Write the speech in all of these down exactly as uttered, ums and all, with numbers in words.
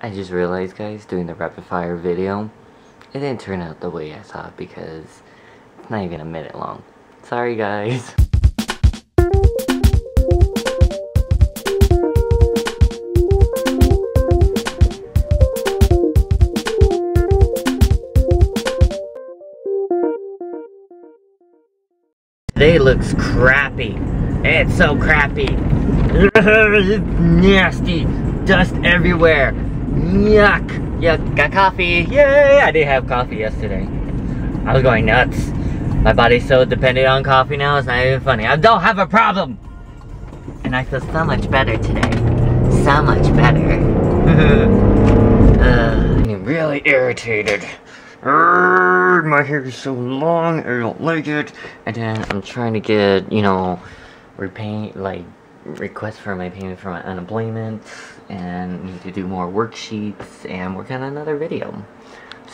I just realized, guys, doing the rapid fire video, it didn't turn out the way I thought because it's not even a minute long. Sorry, guys. Today looks crappy. It's so crappy. Nasty. Dust everywhere. Yuck. Yuck. Got coffee. Yay! I did have coffee yesterday. I was going nuts. My body's so dependent on coffee now, it's not even funny. I don't have a problem! And I feel so much better today. So much better. uh, I'm really irritated. Uh, my hair is so long, I don't like it. And then I'm trying to get, you know, repay, like, requests for my payment for my unemployment. And need to do more worksheets and work on another video.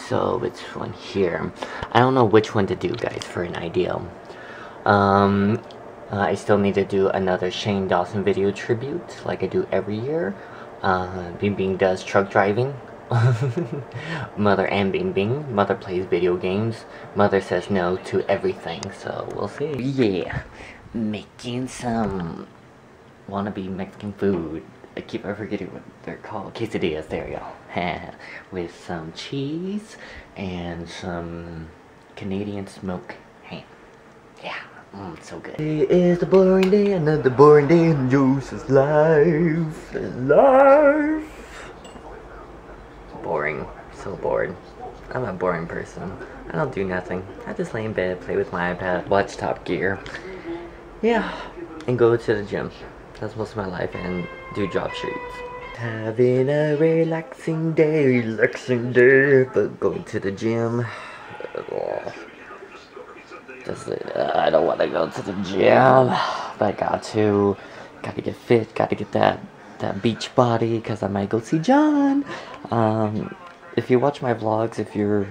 So it's one here. I don't know which one to do, guys, for an idea. Um, uh, I still need to do another Shane Dawson video tribute, like I do every year. Uh, Bing Bing does truck driving. Mother and Bing Bing. Mother plays video games. Mother says no to everything, so we'll see. Yeah, making some wannabe Mexican food. I keep I forgetting what they're called. Quesadillas, there you go. With some cheese and some Canadian smoked ham. Yeah, mm, so good. It is the boring day, another boring day, and Juice is life. Life! Boring. So bored. I'm a boring person. I don't do nothing. I just lay in bed, play with my iPad, watch Top Gear. Yeah, and go to the gym. That's most of my life, and do job shoots. Having a relaxing day, relaxing day, but going to the gym. Ugh. Just, uh, I don't want to go to the gym, but I got to. Got to get fit. Got to get that that beach body, cause I might go see John. Um, if you watch my vlogs, if you're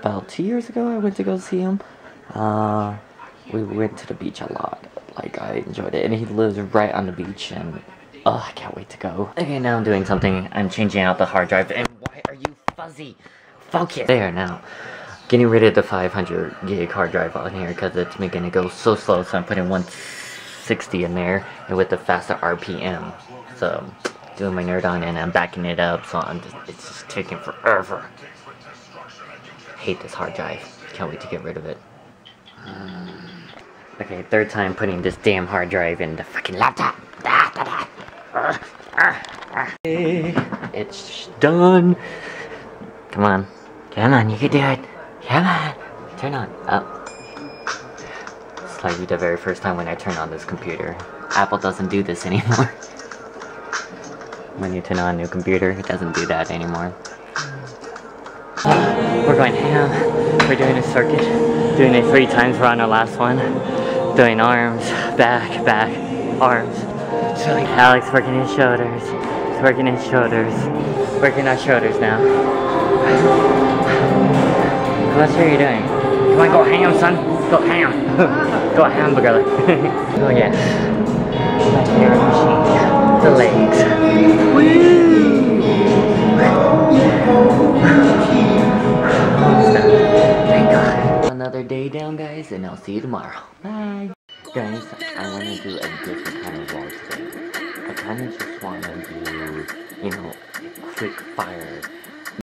about two years ago, I went to go see him. Uh, we went to the beach a lot. Like, I enjoyed it, and he lives right on the beach, and oh, I can't wait to go. Okay, now I'm doing something. I'm changing out the hard drive, and why are you fuzzy? Focus! There, now. Getting rid of the five hundred gig hard drive on here, because it's making it go so slow, so I'm putting one sixty in there, and with the faster R P M. So, doing my nerd on, and I'm backing it up, so I'm just, it's just taking forever. Hate this hard drive. Can't wait to get rid of it. Um, Okay, third time putting this damn hard drive in the fucking laptop. Da, da, da. Uh, uh, uh. It's done. Come on. Come on, you can do it. Come on. Turn on. Up. It's like the very first time when I turn on this computer. Apple doesn't do this anymore. When you turn on a new computer, it doesn't do that anymore. Uh, we're going ham. We're doing a circuit. Doing it three times. We're on our last one. Doing arms, back, back, arms. Chilling. Alex working his shoulders. He's working his shoulders. Working our shoulders now. How much are you doing? Come on, go ham, son. Go ham. Go hamburger. Oh yeah. The legs. Thank God. Another day down, guys, and I'll see you tomorrow. Bye. Guys, I want to do a different kind of vlog today. I kind of just want to do, you know, quick fire